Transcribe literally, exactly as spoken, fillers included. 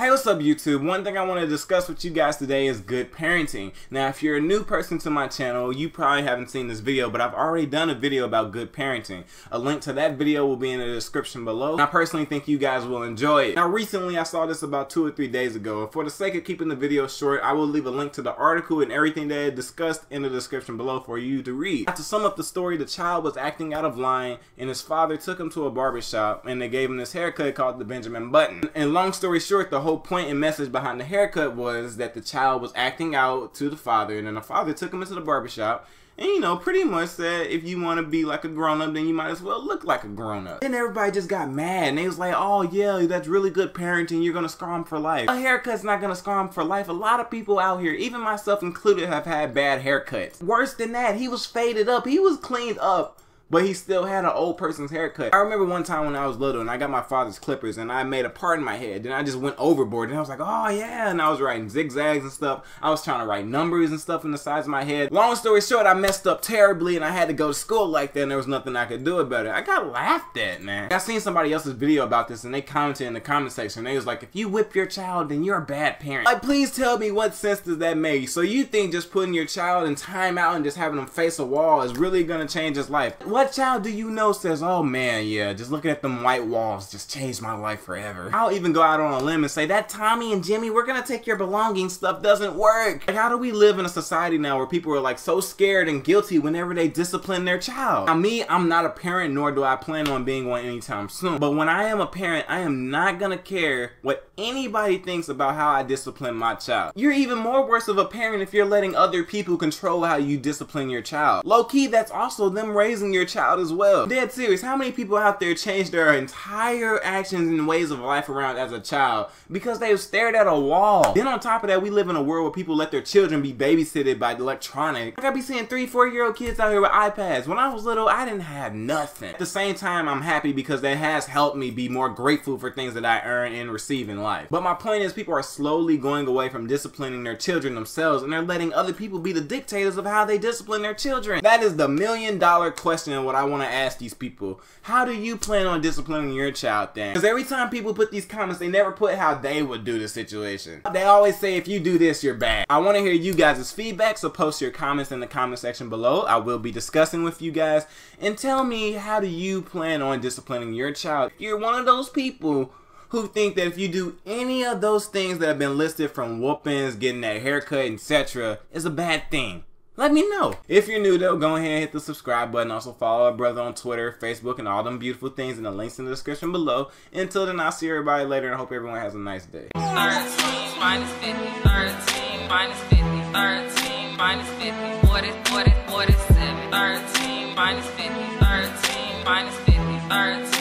Hey, what's up YouTube? One thing I want to discuss with you guys today is good parenting. Now, if you're a new person to my channel, you probably haven't seen this video, but I've already done a video about good parenting. A link to that video will be in the description below. I personally think you guys will enjoy it. Now, recently I saw this about two or three days ago, and for the sake of keeping the video short, I will leave a link to the article and everything that I discussed in the description below for you to read. Now, to sum up the story, the child was acting out of line, and his father took him to a barbershop, and they gave him this haircut called the Benjamin Button. And long story short, the whole point and message behind the haircut was that the child was acting out to the father, and then the father took him into the barbershop and, you know, pretty much said, if you want to be like a grown-up, then you might as well look like a grown-up. Then everybody just got mad, and they was like, oh yeah, that's really good parenting, you're gonna scar him for life. A haircut's not gonna scar him for life. A lot of people out here, even myself included, have had bad haircuts. Worse than that, he was faded up, he was cleaned up, but he still had an old person's haircut. I remember one time when I was little and I got my father's clippers and I made a part in my head. Then I just went overboard and I was like, oh yeah. And I was writing zigzags and stuff. I was trying to write numbers and stuff in the sides of my head. Long story short, I messed up terribly and I had to go to school like that and there was nothing I could do about it. I got laughed at, man. I seen somebody else's video about this and they commented in the comment section. They was like, if you whip your child, then you're a bad parent. Like, please tell me what sense does that make? So you think just putting your child in timeout and just having him face a wall is really gonna change his life? What What child do you know says, oh man, yeah, just looking at them white walls just changed my life forever? I'll even go out on a limb and say that Tommy and Jimmy, we're gonna take your belongings stuff doesn't work. Like, how do we live in a society now where people are like so scared and guilty whenever they discipline their child? Now me, I'm not a parent, nor do I plan on being one anytime soon. But when I am a parent, I am not gonna care what anybody thinks about how I discipline my child. You're even more worse of a parent if you're letting other people control how you discipline your child. Low key, that's also them raising your child as well. Dead serious, how many people out there change their entire actions and ways of life around as a child because they have stared at a wall? Then on top of that, we live in a world where people let their children be babysitted by electronic. Like, I be seeing three, four year old kids out here with iPads. When I was little, I didn't have nothing. At the same time, I'm happy because that has helped me be more grateful for things that I earn and receive in life. But my point is, people are slowly going away from disciplining their children themselves and they're letting other people be the dictators of how they discipline their children. That is the million dollar question. What I want to ask these people, how do you plan on disciplining your child then? Because every time people put these comments, they never put how they would do the situation. They always say, if you do this, you're bad. I want to hear you guys' feedback, so post your comments in the comment section below. I will be discussing with you guys, and tell me, how do you plan on disciplining your child? You're one of those people who think that if you do any of those things that have been listed, from whoopings, getting that haircut, et cetera, is a bad thing. Let me know. If you're new though, go ahead and hit the subscribe button. Also follow our brother on Twitter, Facebook, and all them beautiful things, and the links in the description below. Until then, I'll see everybody later and I hope everyone has a nice day. thirteen minus fifty, thirteen minus fifty, thirteen minus fifty, forty, forty, forty-seven, thirteen minus fifty, thirteen minus fifty, thirteen.